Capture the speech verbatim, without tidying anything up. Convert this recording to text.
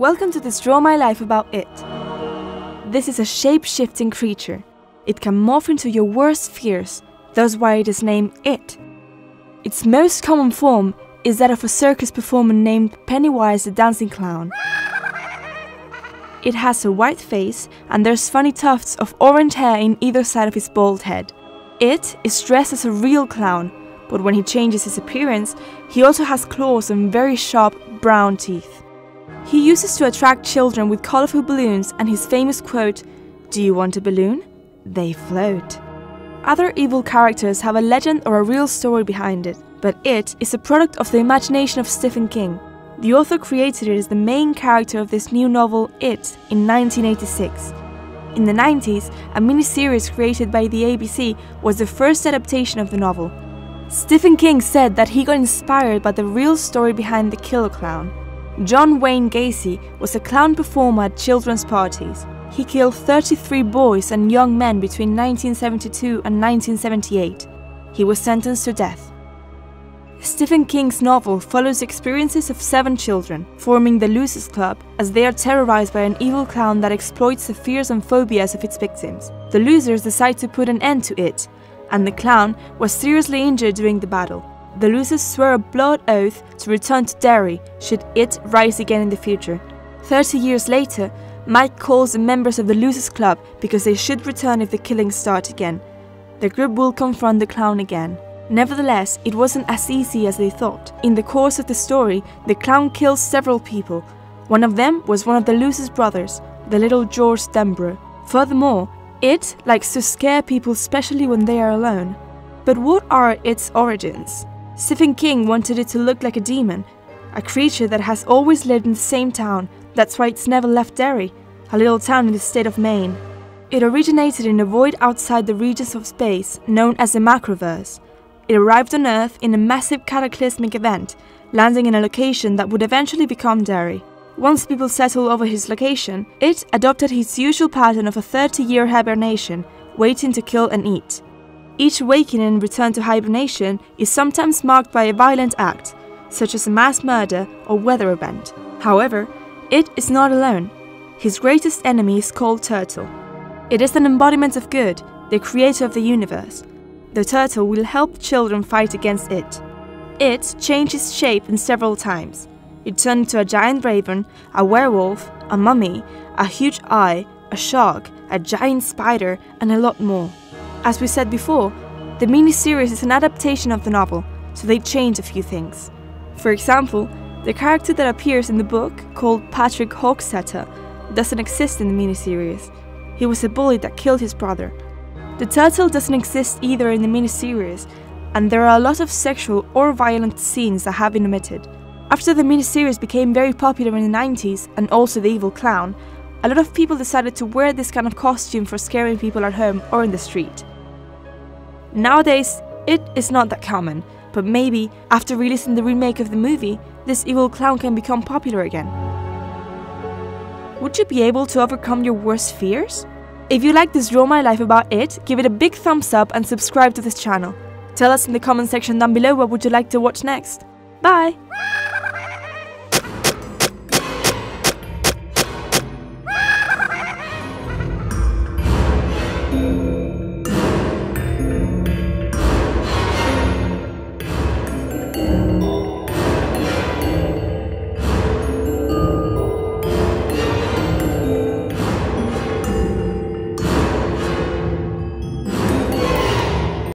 Welcome to this Draw My Life about it. This is a shape-shifting creature. It can morph into your worst fears, that's why it is named It. Its most common form is that of a circus performer named Pennywise the Dancing Clown. It has a white face and there's funny tufts of orange hair in either side of his bald head. It is dressed as a real clown, but when he changes his appearance, he also has claws and very sharp brown teeth. He uses to attract children with colorful balloons and his famous quote, "Do you want a balloon? They float." Other evil characters have a legend or a real story behind it, but It is a product of the imagination of Stephen King. The author created it as the main character of this new novel, It, in nineteen eighty-six. In the nineties, a miniseries created by the A B C was the first adaptation of the novel. Stephen King said that he got inspired by the real story behind the killer clown. John Wayne Gacy was a clown performer at children's parties. He killed thirty-three boys and young men between nineteen seventy-two and nineteen seventy-eight. He was sentenced to death. Stephen King's novel follows the experiences of seven children, forming the Losers Club, as they are terrorized by an evil clown that exploits the fears and phobias of its victims. The losers decide to put an end to it, and the clown was seriously injured during the battle. The losers swear a blood oath to return to Derry should It rise again in the future. Thirty years later, Mike calls the members of the Losers Club because they should return if the killings start again. The group will confront the clown again. Nevertheless, it wasn't as easy as they thought. In the course of the story, the clown kills several people. One of them was one of the loser's brothers, the little George Denbrough. Furthermore, It likes to scare people, especially when they are alone. But what are its origins? Stephen King wanted it to look like a demon, a creature that has always lived in the same town. That's why it's never left Derry, a little town in the state of Maine. It originated in a void outside the regions of space known as the Macroverse. It arrived on Earth in a massive cataclysmic event, landing in a location that would eventually become Derry. Once people settled over his location, It adopted his usual pattern of a thirty-year hibernation, waiting to kill and eat. Each awakening and return to hibernation is sometimes marked by a violent act, such as a mass murder or weather event. However, It is not alone. His greatest enemy is called Turtle. It is an embodiment of good, the creator of the universe. The turtle will help children fight against it. It changes shape in several times. It turned into a giant raven, a werewolf, a mummy, a huge eye, a shark, a giant spider, and a lot more. As we said before, the miniseries is an adaptation of the novel, so they change a few things. For example, the character that appears in the book, called Patrick Hawksetter, doesn't exist in the miniseries. He was a bully that killed his brother. The turtle doesn't exist either in the miniseries, and there are a lot of sexual or violent scenes that have been omitted. After the miniseries became very popular in the nineties, and also the evil clown, a lot of people decided to wear this kind of costume for scaring people at home or in the street. Nowadays, it is not that common, but maybe, after releasing the remake of the movie, this evil clown can become popular again. Would you be able to overcome your worst fears? If you like this Draw My Life about It, give it a big thumbs up and subscribe to this channel. Tell us in the comment section down below what would you like to watch next. Bye!